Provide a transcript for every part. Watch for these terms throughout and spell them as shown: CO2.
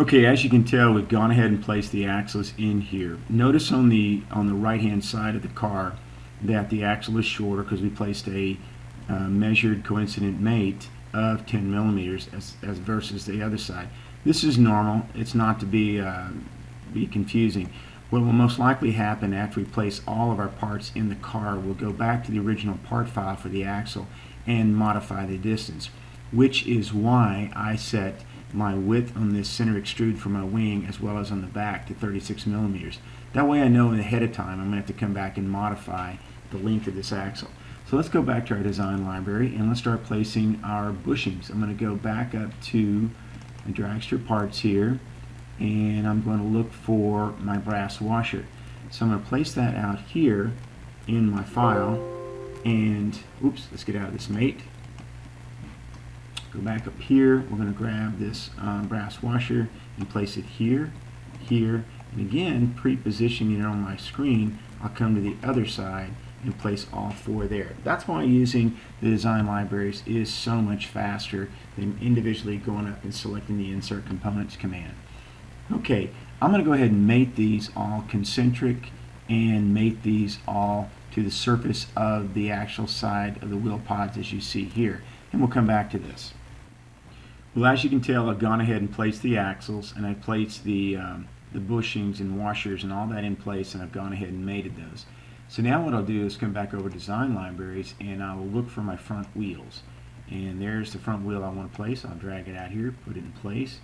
Okay, as you can tell, we've gone ahead and placed the axles in here. Notice on the right hand side of the car that the axle is shorter because we placed a measured coincident mate of 10 millimeters as versus the other side. This is normal. It's not to be confusing. What will most likely happen after we place all of our parts in the car, we'll go back to the original part file for the axle and modify the distance, which is why I set my width on this center extrude for my wing as well as on the back to 36 millimeters. That way I know ahead of time I'm going to have to come back and modify the length of this axle. So let's go back to our design library and let's start placing our bushings. I'm going to go back up to the dragster parts here, and I'm going to look for my brass washer. So I'm going to place that out here in my file, and oops, let's get out of this mate. Go back up here, we're going to grab this brass washer and place it here, here, and again, pre-positioning it on my screen, I'll come to the other side and place all four there. That's why using the design libraries is so much faster than individually going up and selecting the insert components command. Okay, I'm going to go ahead and mate these all concentric and mate these all to the surface of the actual side of the wheel pods as you see here, and we'll come back to this. Well, as you can tell, I've gone ahead and placed the axles, and I placed the bushings and washers and all that in place, and I've gone ahead and mated those. So now what I'll do is come back over to design libraries, and I will look for my front wheels. And there's the front wheel I want to place. I'll drag it out here, put it in place,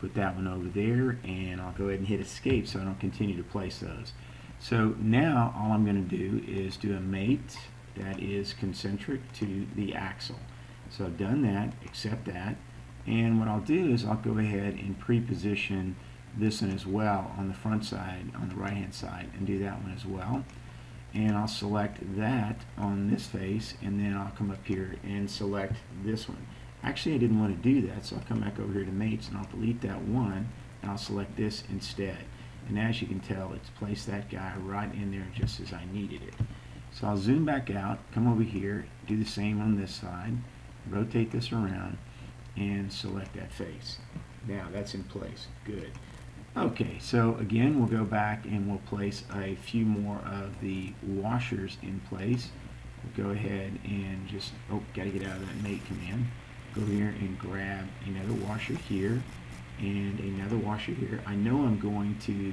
put that one over there, and I'll go ahead and hit escape so I don't continue to place those. So now all I'm going to do is do a mate that is concentric to the axle. So I've done that, accept that, and what I'll do is I'll go ahead and pre-position this one as well on the front side, on the right hand side, and do that one as well. And I'll select that on this face, and then I'll come up here and select this one. Actually, I didn't want to do that, so I'll come back over here to mates, and I'll delete that one, and I'll select this instead. And as you can tell, it's placed that guy right in there just as I needed it. So I'll zoom back out, come over here, do the same on this side, rotate this around, and select that face. Now that's in place. Good. Okay, so again, we'll go back and we'll place a few more of the washers in place. We'll go ahead and just, oh, got to get out of that mate command. Go here and grab another washer here and another washer here. I know I'm going to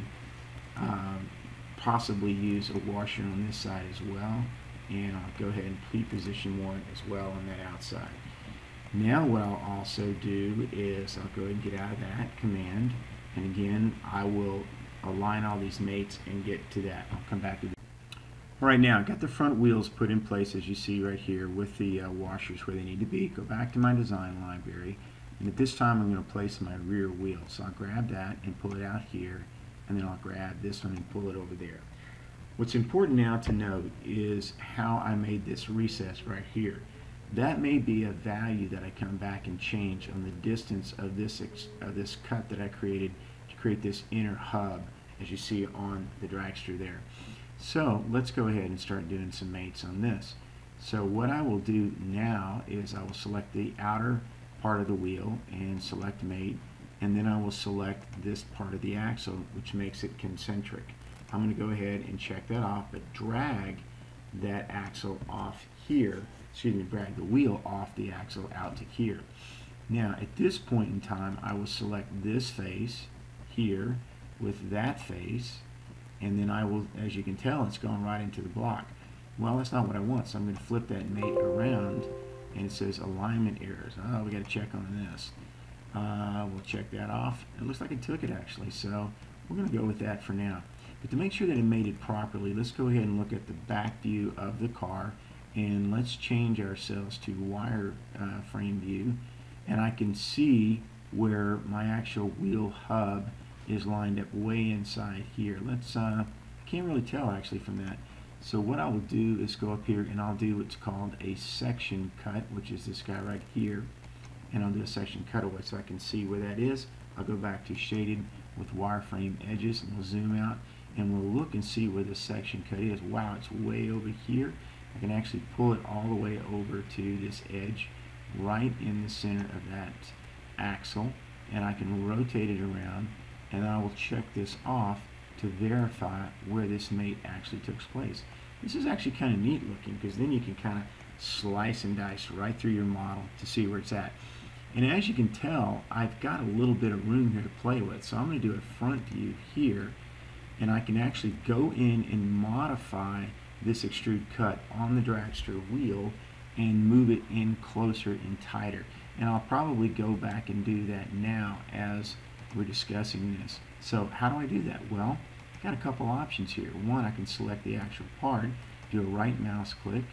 possibly use a washer on this side as well, and I'll go ahead and pre-position one as well on that outside. Now what I'll also do is I'll go ahead and get out of that command, and again I will align all these mates and get to that. I'll come back to that. All right, now I've got the front wheels put in place as you see right here with the washers where they need to be. Go back to my design library, and at this time I'm going to place my rear wheel. So I'll grab that and pull it out here, and then I'll grab this one and pull it over there. What's important now to note is how I made this recess right here. That may be a value that I come back and change on the distance of this cut that I created to create this inner hub as you see on the dragster there. So let's go ahead and start doing some mates on this. So what I will do now is I will select the outer part of the wheel and select mate, and then I will select this part of the axle, which makes it concentric. I'm going to go ahead and check that off, but drag that axle off here, excuse me, drag the wheel off the axle out to here. Now at this point in time, I will select this face here with that face, and then I will, as you can tell, it's going right into the block. Well, that's not what I want, so I'm going to flip that mate around, and it says alignment errors. Oh, we got to check on this. We'll check that off. It looks like it took it actually, so we're going to go with that for now. But to make sure that it mated properly, let's go ahead and look at the back view of the car, and let's change ourselves to wire frame view, and I can see where my actual wheel hub is lined up way inside here. Let's I can't really tell actually from that. So what I will do is go up here and I'll do what's called a section cut, which is this guy right here, and I'll do a section cutaway so I can see where that is. I'll go back to shaded with wireframe edges, and we'll zoom out and we'll look and see where this section cut is. Wow, it's way over here. I can actually pull it all the way over to this edge right in the center of that axle, and I can rotate it around, and I will check this off to verify where this mate actually took place. This is actually kind of neat looking, because then you can kind of slice and dice right through your model to see where it's at. And as you can tell, I've got a little bit of room here to play with, so I'm going to do a front view here, and I can actually go in and modify this extrude cut on the dragster wheel and move it in closer and tighter. And I'll probably go back and do that now as we're discussing this. So how do I do that? Well, I've got a couple options here. One, I can select the actual part, do a right mouse click,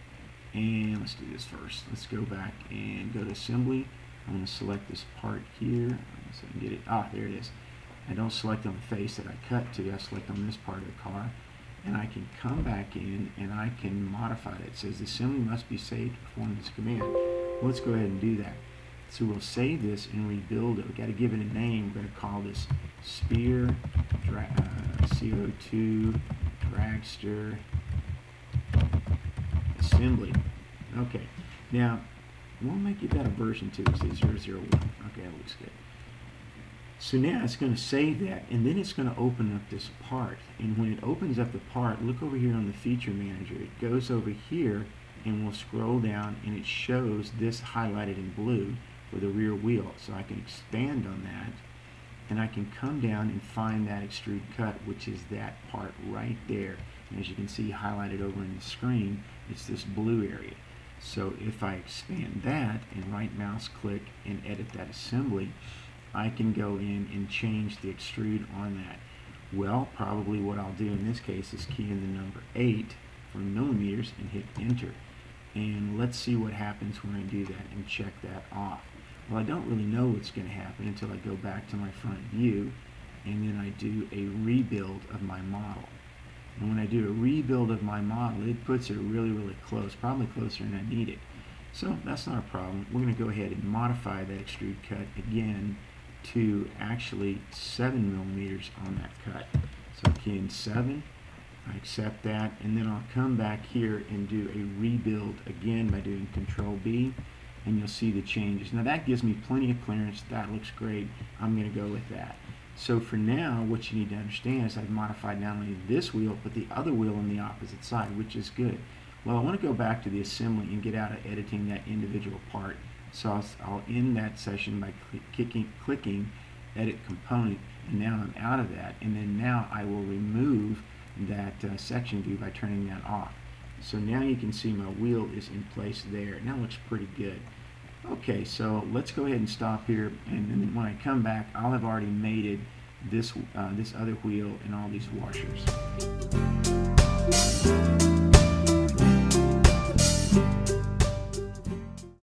and let's do this first. Let's go back and go to assembly. I'm going to select this part here so I can get it. Ah, there it is. I don't select on the face that I cut to, I select on this part of the car. And I can come back in and I can modify it. It says the assembly must be saved to perform this command. Let's go ahead and do that. So we'll save this and rebuild it. We've got to give it a name. We're going to call this Spear CO2 Dragster Assembly. Okay. Now, we'll make it that a version 2. It says 001. Okay, that looks good. So now it's going to save that, and then it's going to open up this part. And when it opens up the part, look over here on the feature manager. It goes over here, and we'll scroll down, and it shows this highlighted in blue for the rear wheel. So I can expand on that, and I can come down and find that extrude cut, which is that part right there. And as you can see highlighted over in the screen, it's this blue area. So if I expand that and right mouse click and edit that assembly, I can go in and change the extrude on that. Well, probably what I'll do in this case is key in the number 8 for millimeters and hit enter. And let's see what happens when I do that and check that off. Well, I don't really know what's going to happen until I go back to my front view and then I do a rebuild of my model. And when I do a rebuild of my model, it puts it really, really close, probably closer than I need it. So that's not a problem. We're going to go ahead and modify that extrude cut again to actually 7 millimeters on that cut. So key in 7, I accept that, and then I'll come back here and do a rebuild again by doing Control B, and you'll see the changes. Now that gives me plenty of clearance. That looks great. I'm going to go with that. So for now, what you need to understand is I've modified not only this wheel, but the other wheel on the opposite side, which is good. Well, I want to go back to the assembly and get out of editing that individual part. So I'll end that session by clicking Edit Component, and now I'm out of that. And then now I will remove that section view by turning that off. So now you can see my wheel is in place there. And that looks pretty good. Okay, so let's go ahead and stop here. And then when I come back, I'll have already mated this other wheel and all these washers.